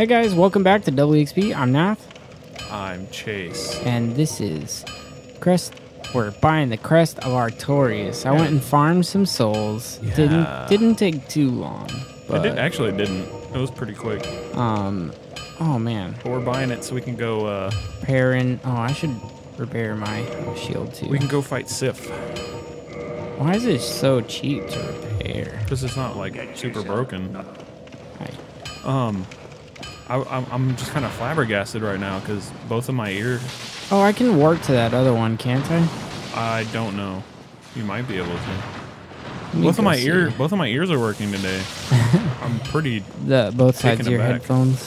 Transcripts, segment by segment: Hey guys, welcome back to Double EXP. I'm Nath. I'm Chase. And this is Crest. We're buying the Crest of Artorias. I went and farmed some souls. Yeah. Didn't take too long. But it didn't. It was pretty quick. Oh man. But we're buying it so we can go repairing. Oh, I should repair my shield too. We can go fight Sif. Why is it so cheap to repair? Because it's not like super broken. Right. I'm just kind of flabbergasted right now because both of my ears. Oh, I can warp to that other one, can't I? I don't know. You might be able to. Both of my ears are working today. I'm pretty. Both sides of your headphones.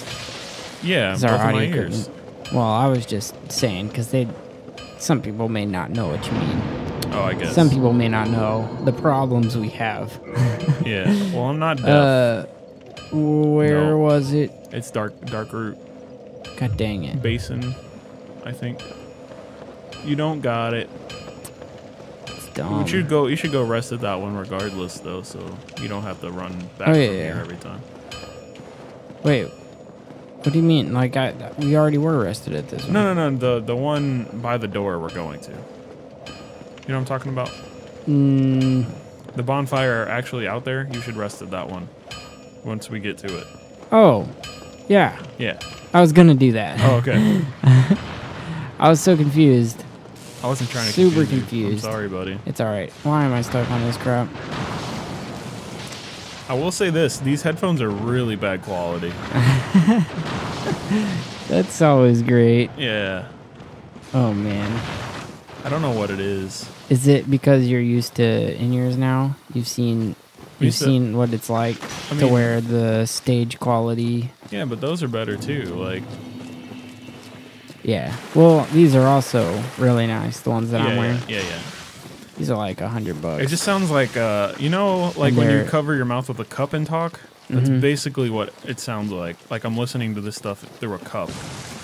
Yeah, both of my ears. Well, I was just saying because some people may not know what you mean. Oh, I guess. Some people may not know the problems we have. Yeah. Well, I'm not deaf. Where was it? It's dark root. God dang it. Basin, I think. You don't got it. It's dumb. You should go rest at that one regardless though, so you don't have to run back from here every time. Wait. What do you mean? Like we already were rested at this one. No, the one by the door we're going to. You know what I'm talking about? The bonfire actually out there, you should rest at that one. Once we get to it. Oh, yeah. Yeah. I was going to do that. Oh, okay. I was so confused. I wasn't trying to confuse you. Super confused. I'm sorry, buddy. It's all right. Why am I stuck on this crap? I will say this. These headphones are really bad quality. That's always great. Yeah. Oh, man. I don't know what it is. Is it because you're used to in-ears now? You've seen what it's like to wear the stage quality. Yeah, but those are better too. Like, yeah. Well, these are also really nice. The ones that I'm wearing. Yeah. These are like $100. It just sounds like, you know, like when you cover your mouth with a cup and talk. That's basically what it sounds like. Like I'm listening to this stuff through a cup.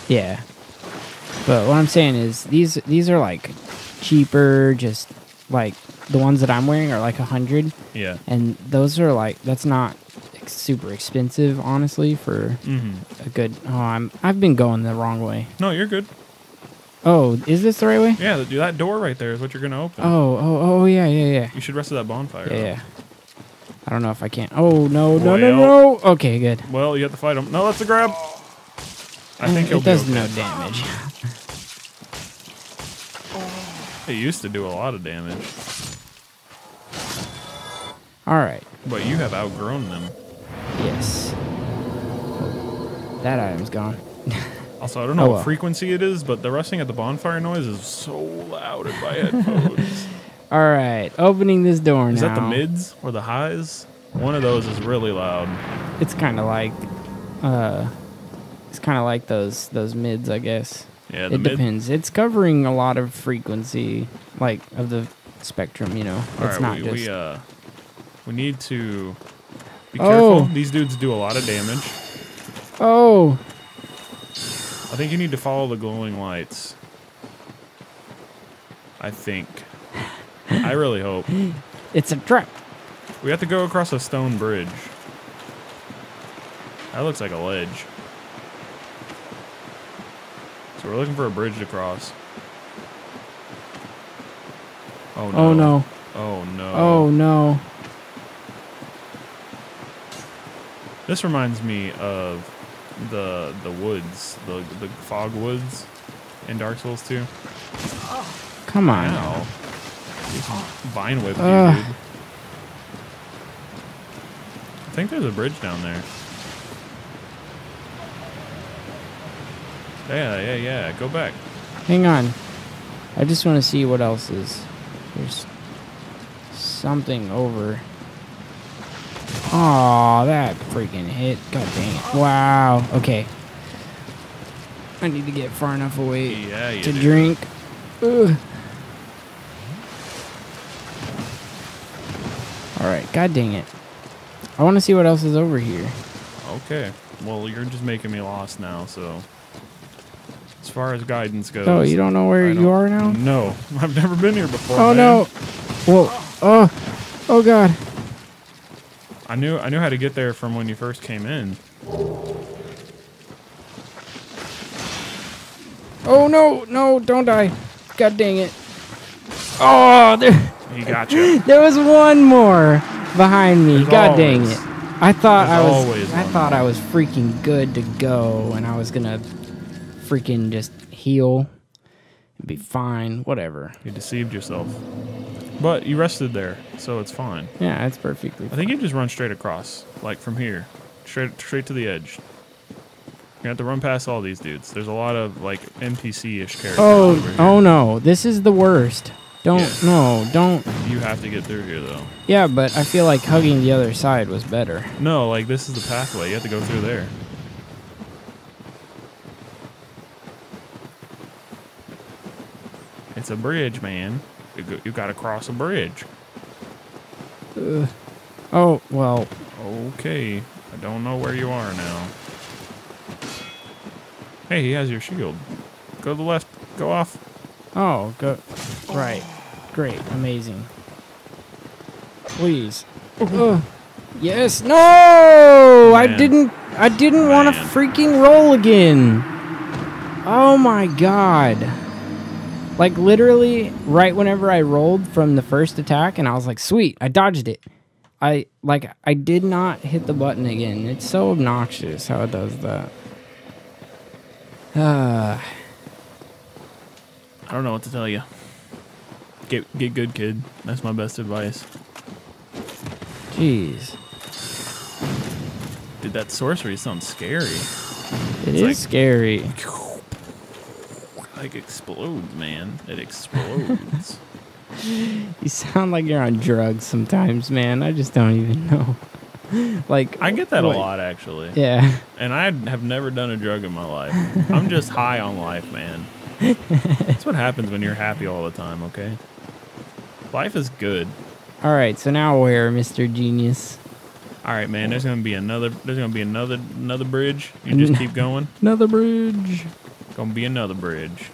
Yeah. But what I'm saying is these are like cheaper, just. Like the ones that I'm wearing are like $100. Yeah. And those are like, that's not super expensive, honestly, for a good. Oh, I've been going the wrong way. No, you're good. Oh, is this the right way? Yeah, that door right there is what you're gonna open. Oh yeah. You should rest at that bonfire. Yeah. I don't know if I can. Oh no. Okay, good. Well, you have to fight him. No, that's a grab. I think it does no damage. It used to do a lot of damage. All right. But you have outgrown them. Yes. That item's gone. Also, I don't know what frequency it is, but the resting at the bonfire noise is so loud in my headphones. All right. Opening this door now. Is that the mids or the highs? One of those is really loud. It's kind of like, those mids, I guess. Yeah, it depends. It's covering a lot of frequency, like of the spectrum. You know, it's not just. We need to be careful. These dudes do a lot of damage. Oh. I think you need to follow the glowing lights. I think. I really hope. It's a trap. We have to go across a stone bridge. That looks like a ledge. So we're looking for a bridge to cross. Oh no. Oh no. Oh no. Oh no. This reminds me of the woods, the fog woods in Dark Souls 2. Come on. Wow. Vine whip, dude. I think there's a bridge down there. Yeah. Go back. Hang on. I just want to see what else is. There's something over. Oh, that freaking hit. God dang it. Wow. Okay. I need to get far enough away to drink. Ugh. All right. God dang it. I want to see what else is over here. Okay. Well, you're just making me lost now, so... As far as guidance goes. Oh, you don't know where you are now? No, I've never been here before. Oh man. No! Whoa! Oh God! I knew how to get there from when you first came in. Oh, no. No, don't die. God dang it. Oh, there. You gotcha. There was one more behind me. There's God always. Dang it. I thought I was freaking good to go, and I was going to freaking just heal and be fine, whatever. You deceived yourself. But you rested there, so it's fine. Yeah, it's perfectly fine. I think you just run straight across, like from here, straight to the edge. You're gonna have to run past all these dudes. There's a lot of like NPC-ish characters. Oh, over here. Oh no, this is the worst. Don't, no, don't. You have to get through here though. Yeah, but I feel like hugging the other side was better. No, like this is the pathway. You have to go through there. It's a bridge, man. You gotta cross a bridge. Oh, well. Okay. I don't know where you are now. Hey, he has your shield. Go to the left. Go off. Oh, go. Right. Great. Amazing. Please. Yes. No! Man. I didn't want to freaking roll again. Oh my god. Like, literally, right whenever I rolled from the first attack, and I was like, sweet, I dodged it. I did not hit the button again. It's so obnoxious how it does that. I don't know what to tell you. Get good, kid. That's my best advice. Jeez. Dude, that sorcery sounds scary. It's scary. Like explodes, man. It explodes. You sound like you're on drugs sometimes, man. I just don't even know. Like I get that a lot, actually. Yeah. And I have never done a drug in my life. I'm just high on life, man. That's what happens when you're happy all the time, okay? Life is good. All right, so now where, Mr. Genius? All right, man. There's gonna be another. There's gonna be another bridge. You just keep going. Another bridge. Gonna be another bridge.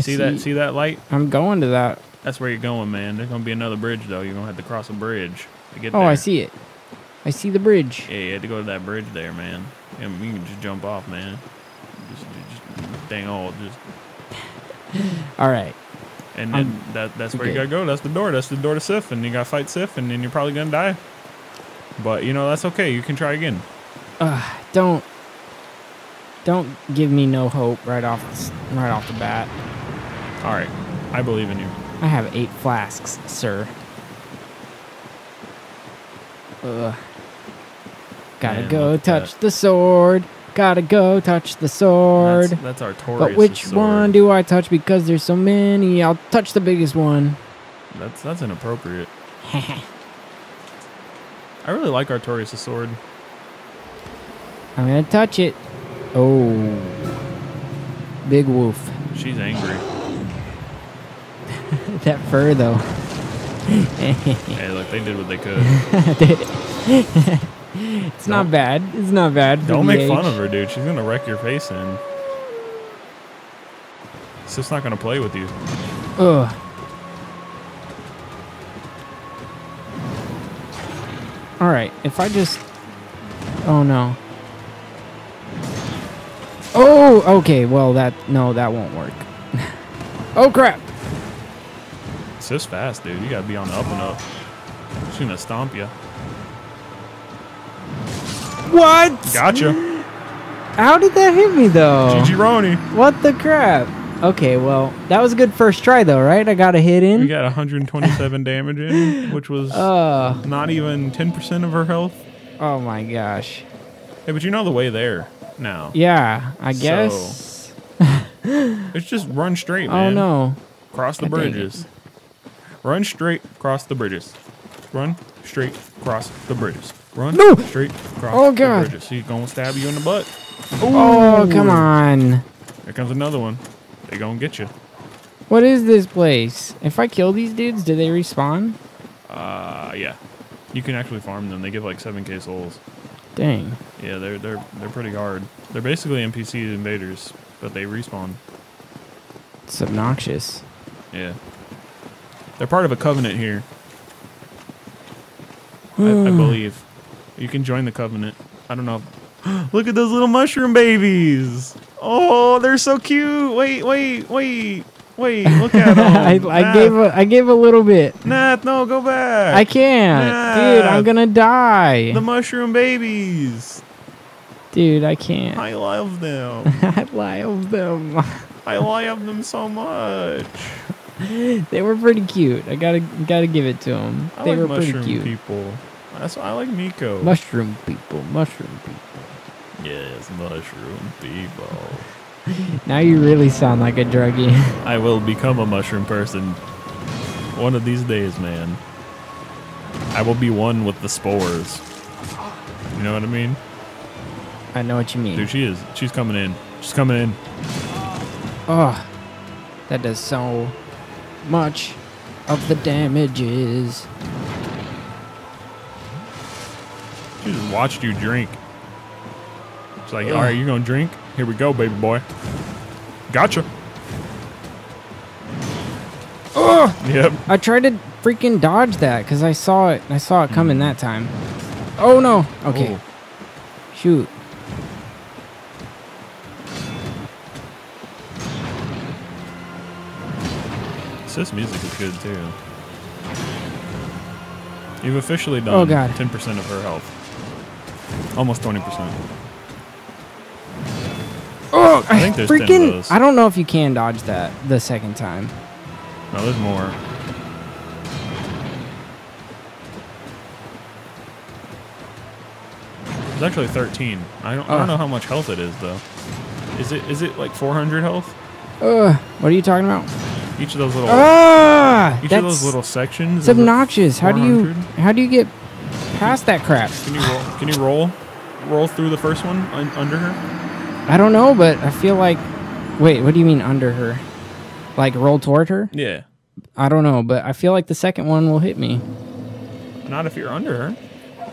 See that light? I'm going to that. That's where you're going, man. There's gonna be another bridge though. You're gonna have to cross a bridge to get there. I see it. I see the bridge. Yeah, you had to go to that bridge there, man. Yeah, you can just jump off, man. Just dang old, just. All right. And then that's where you gotta go. That's the door. That's the door to Sif, and you gotta fight Sif, and then you're probably gonna die. But you know that's okay. You can try again. Don't. Don't give me no hope right off the bat. All right, I believe in you. I have 8 flasks, sir. Gotta go touch the sword. Gotta go touch the sword. That's Artorias. But which one do I touch? Because there's so many. I'll touch the biggest one. That's inappropriate. I really like Artorias' sword. I'm gonna touch it. Oh, big wolf. She's angry. That fur, though. Hey, look, they did what they could. It's not bad. It's not bad. Don't make fun of her, dude. She's going to wreck your face in. She's just not going to play with you. Ugh. All right, if I just... Oh, no. Oh, okay. Well, that won't work. Oh, crap. It's just fast, dude. You got to be on the up and up. She's going to stomp you. What? Gotcha. How did that hit me, though? Gigi-roni. What the crap? Okay, well, that was a good first try, though, right? I got a hit in. We got 127 damage in, which was not even 10% of her health. Oh, my gosh. Hey, but you know the way there. No. Yeah, I guess. It's just run straight, man. Oh no! Cross the bridges. Run straight, cross the bridges. Run straight, cross the bridges. Run straight, cross the bridges. She's gonna stab you in the butt. Ooh. Oh come on! Here comes another one. They gonna get you. What is this place? If I kill these dudes, do they respawn? Yeah. You can actually farm them. They give like 7K souls. Dang. Yeah, they're pretty hard. They're basically NPC invaders, but they respawn. It's obnoxious. Yeah. They're part of a covenant here. I believe. You can join the covenant. I don't know. Look at those little mushroom babies. Oh, they're so cute. Wait, look at them. I gave a little bit. Nah, no, go back. I can't. Nah, dude, I'm gonna die. The mushroom babies. Dude, I can't. I love them. I love them. I love them so much. They were pretty cute. I gotta give it to them. They were pretty cute. I like mushroom people. That's I like Miko. Mushroom people. Mushroom people. Yes, mushroom people. Now you really sound like a druggie. I will become a mushroom person one of these days, man. I will be one with the spores. You know what I mean? I know what you mean. Dude, she is. She's coming in. She's coming in. Oh, that does so much of the damages. She just watched you drink. It's like, all right, you're going to drink? Here we go, baby boy. Gotcha. Oh, yep. I tried to freaking dodge that because I saw it. I saw it coming that time. Oh, no. Okay. Oh. Shoot. This music is good too. You've officially done 10% of her health. Almost 20%. Oh, I think there's freaking 10 of those. I don't know if you can dodge that the second time. No, there's more. It's actually 13. I don't know how much health it is though. Is it like 400 health? What are you talking about? Each of those little sections. It's obnoxious. How do you get past that crap? Can you roll through the first one under her? I don't know, but I feel like wait, what do you mean under her? Like roll toward her? Yeah. I don't know, but I feel like the second one will hit me. Not if you're under her.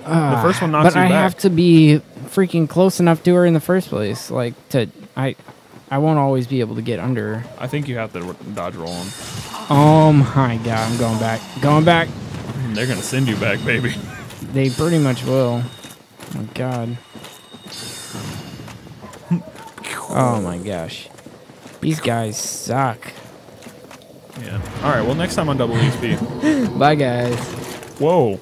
The first one knocks you back. But I have to be freaking close enough to her in the first place, like I won't always be able to get under her. I think you have to dodge roll them. Oh my god, I'm going back. Going back. They're going to send you back, baby. They pretty much will. Oh my god. Oh my gosh. These guys suck. Yeah. Alright, well next time on Double EXP. Bye guys. Whoa.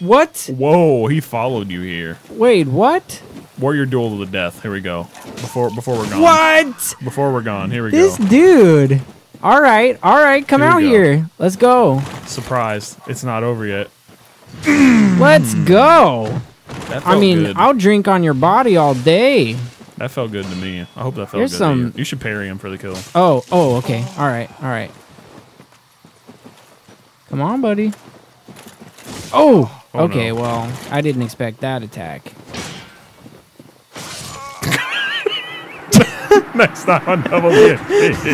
What? Whoa, he followed you here. Wait, what? Warrior duel to the death. Here we go. Before we're gone. What? Before we're gone. Here we go. This dude. All right. Come out here. Let's go. Surprise! It's not over yet. Let's go. That felt good. I'll drink on your body all day. That felt good to me. I hope that felt good to you. You should parry him for the kill. Oh. Okay. All right. Come on, buddy. Oh okay. No. Well, I didn't expect that attack. Next time on Double EXP.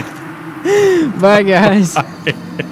Bye, guys. Bye.